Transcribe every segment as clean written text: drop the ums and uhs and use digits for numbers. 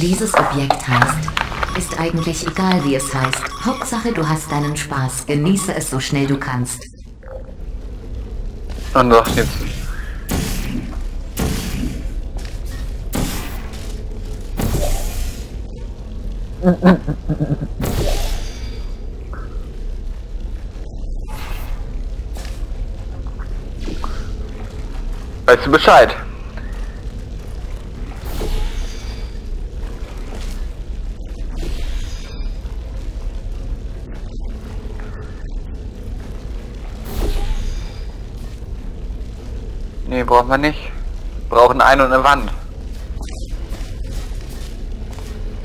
Dieses Objekt heißt. Ist eigentlich egal, wie es heißt. Hauptsache, du hast deinen Spaß. Genieße es so schnell du kannst. Andacht jetzt. Weißt du Bescheid? Nee, brauchen wir nicht. Wir brauchen eine und eine Wand.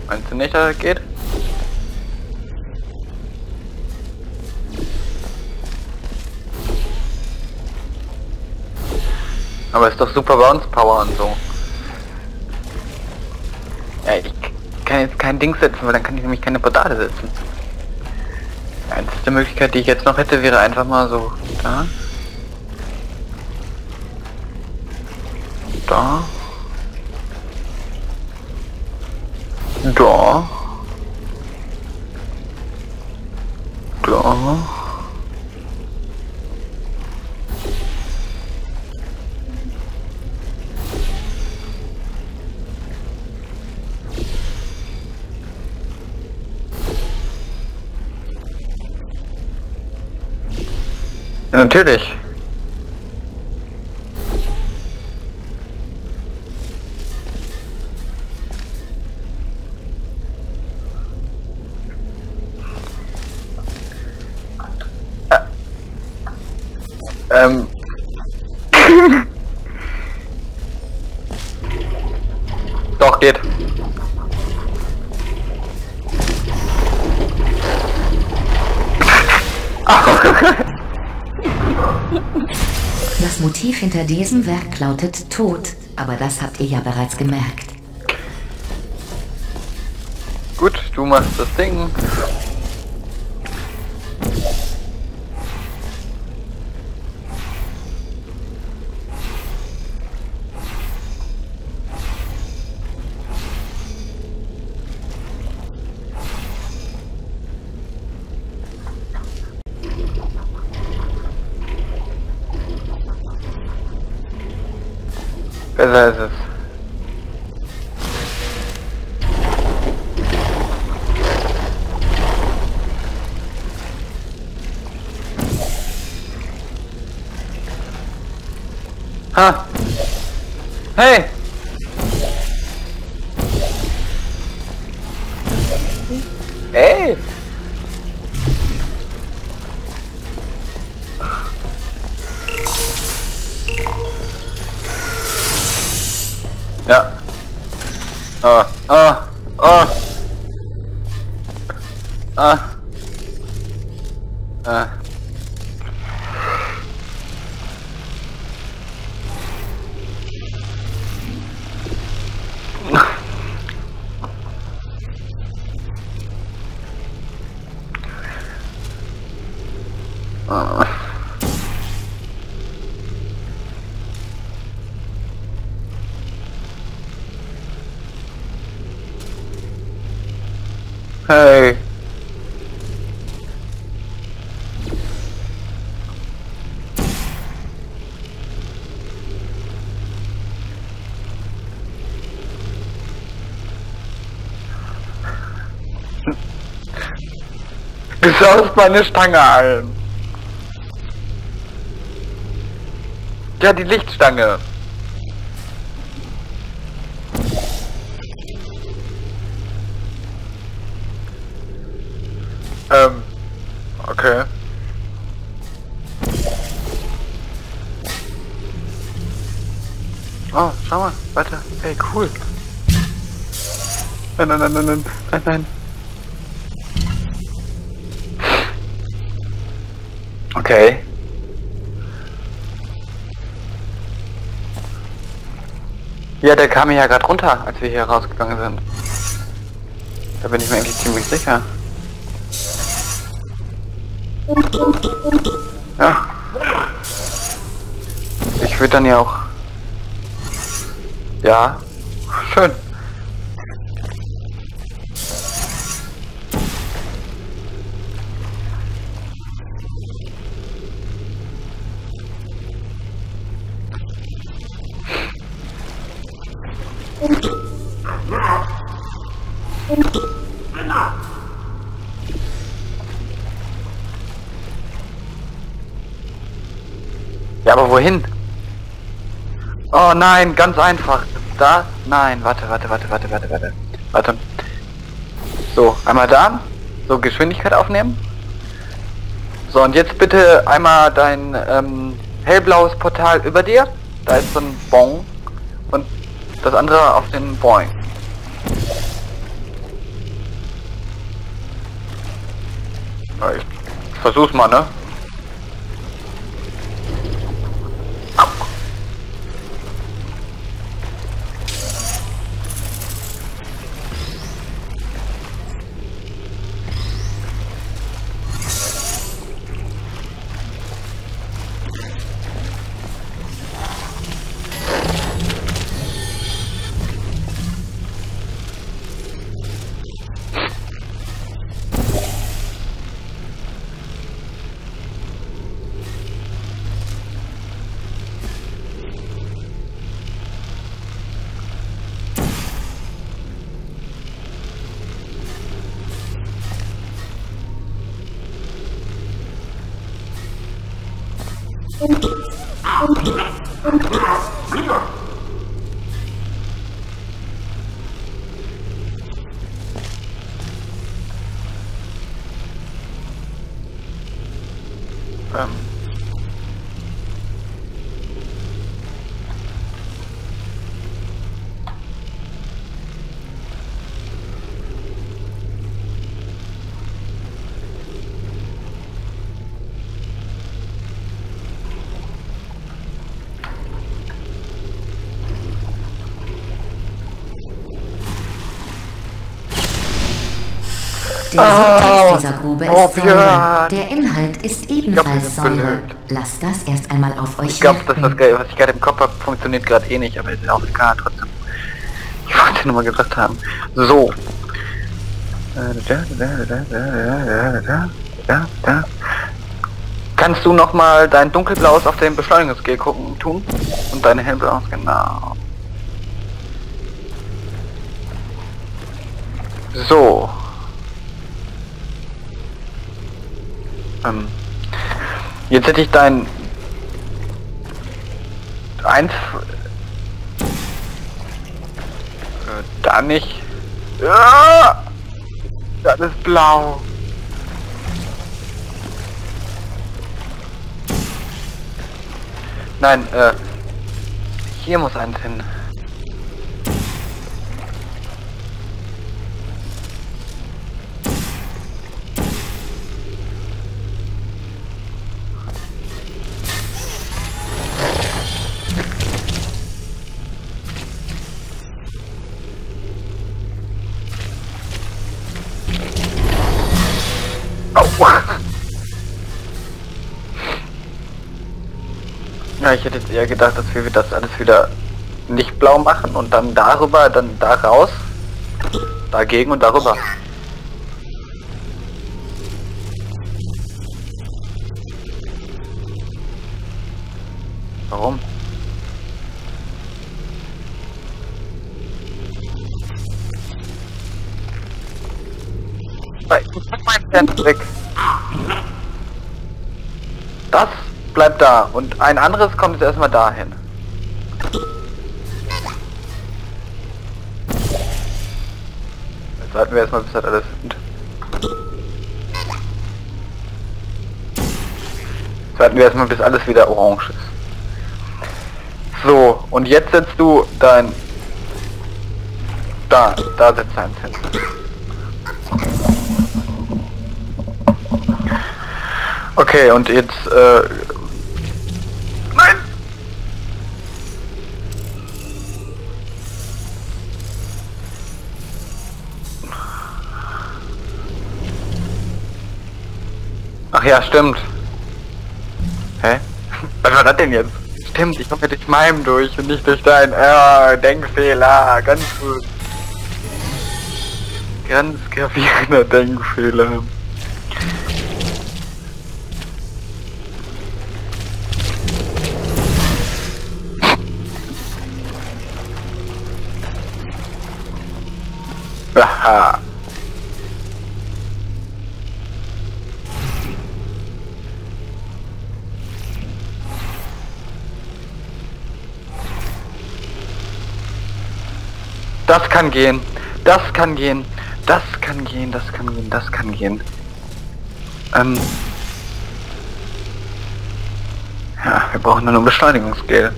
Meinst du nicht, dass das geht? Aber ist doch super bei uns Power und so. Ja, ich kann jetzt kein Ding setzen, weil dann kann ich nämlich keine Portale setzen. Die einzige Möglichkeit, die ich jetzt noch hätte, wäre einfach mal so da. Da. Da. Da. Ja, natürlich. Doch, geht. Das Motiv hinter diesem Werk lautet Tod, aber das habt ihr ja bereits gemerkt. Gut, du machst das Ding. Besser ist es. Ha! Hey! Hey! Ja. Ah, ah, ah. Ah. Ah. Ah. Hey. Du schaust meine Stange an. Ja, die Lichtstange. Okay. Oh, schau mal, weiter. Ey, cool. Nein, nein, nein, nein, nein, nein, nein. Okay. Ja, der kam ja gerade runter, als wir hier rausgegangen sind. Da bin ich mir eigentlich ziemlich sicher. Ja. Ich würde dann ja auch. Ja. Schön. Ja, aber wohin? Oh nein, ganz einfach. Da? Nein, warte. So, einmal da. So, Geschwindigkeit aufnehmen. So, und jetzt bitte einmal dein hellblaues Portal über dir. Da ist so ein Bong. Und das andere auf den Boing. Ich versuch's mal, ne? Der Inhalt dieser Grube ist Säure. Der Inhalt ist ebenfalls Säure. Lasst das erst einmal auf euch. Ich glaube, was ich gerade im Kopf habe, funktioniert gerade eh nicht, aber auch egal, trotzdem. Ich wollte nur mal gesagt haben. So. Kannst du nochmal dein dunkelblaues auf den Beschleunigungsgel gucken tun? Und deine hellblaues, genau. So. Jetzt hätte ich dein 1 da nicht. Ja! Das ist blau. Nein, hier muss eins hin. Ja, ich hätte jetzt eher gedacht, dass wir das alles wieder nicht blau machen und dann darüber, dann da raus, dagegen und darüber. Warum? Das bleibt da und ein anderes kommt jetzt erstmal dahin. Jetzt warten wir erstmal, bis das alles sind. Jetzt warten wir erstmal, bis alles wieder orange ist. So, und jetzt setzt du dein... Da setzt dein Zentrum. Okay, und jetzt, nein! Ach ja, stimmt. Hä? Was war das denn jetzt? Stimmt, ich komme ja durch meinem durch und nicht durch deinen Denkfehler. Ganz gut. Ganz gravierender Denkfehler. Haha. Das kann gehen. Das kann gehen. Das kann gehen. Das kann gehen. Das kann gehen. Ja, wir brauchen nur eine Beschleunigungsgel.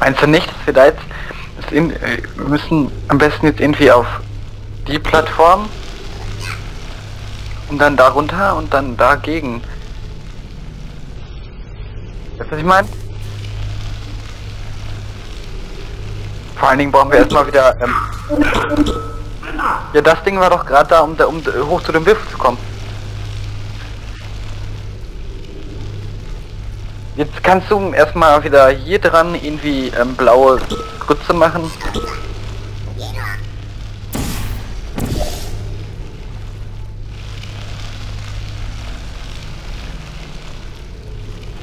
Meinst du nicht, dass wir da jetzt wir müssen am besten jetzt irgendwie auf die Plattform und dann da runter und dann dagegen? Weißt du, was ich meine? Vor allen Dingen brauchen wir erstmal wieder... ja, das Ding war doch gerade da, um hoch zu dem Biff zu kommen. Jetzt kannst du erstmal wieder hier dran irgendwie blaue Grütze machen.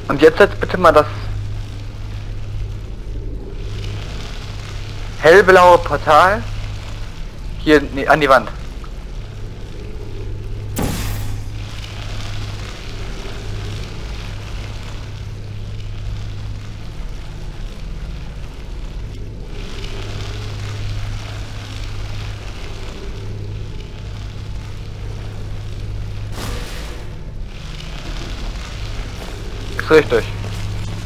Und jetzt setz bitte mal das hellblaue Portal hier an die Wand. Richtig.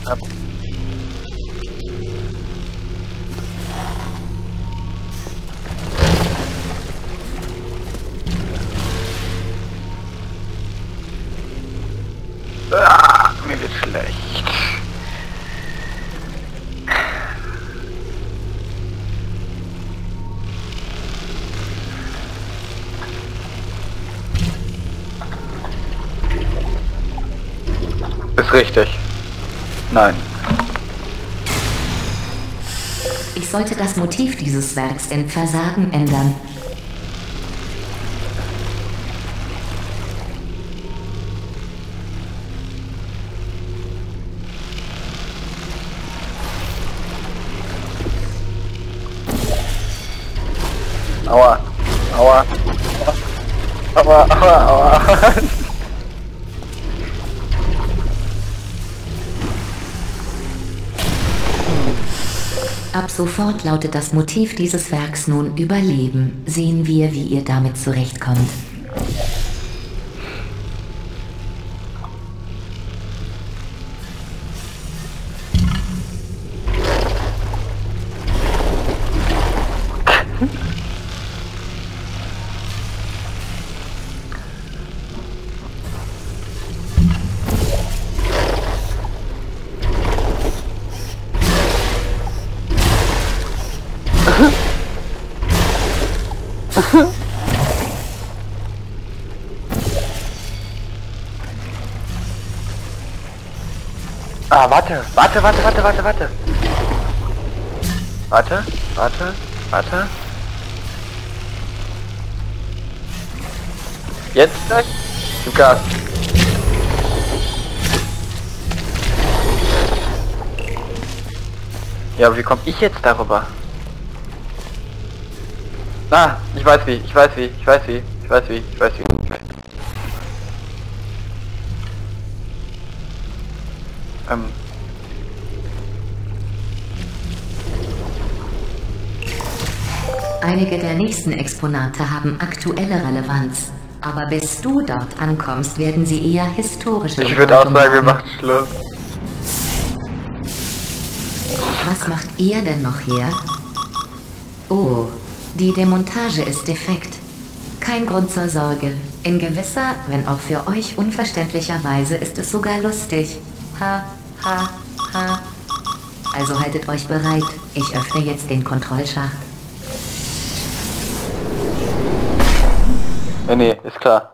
Ja. Ah, mir wird schlecht. Richtig. Nein. Ich sollte das Motiv dieses Werks in Versagen ändern. Aua. Aua. Aua. Aua. Aua. Aua. Ab sofort lautet das Motiv dieses Werks nun Überleben. Sehen wir, wie ihr damit zurechtkommt. Ah, warte. Warte. Jetzt gleich. Gib Gas. Ja, aber wie komme ich jetzt darüber? Ah, ich weiß wie. Einige der nächsten Exponate haben aktuelle Relevanz, aber bis du dort ankommst, werden sie eher historische. Ich würde auch sagen, wir machen Schluss. Was macht ihr denn noch hier? Oh, die Demontage ist defekt. Kein Grund zur Sorge. In gewisser, wenn auch für euch unverständlicher Weise, ist es sogar lustig. Ha, ha, ha. Also haltet euch bereit. Ich öffne jetzt den Kontrollschacht. Nee, ist klar.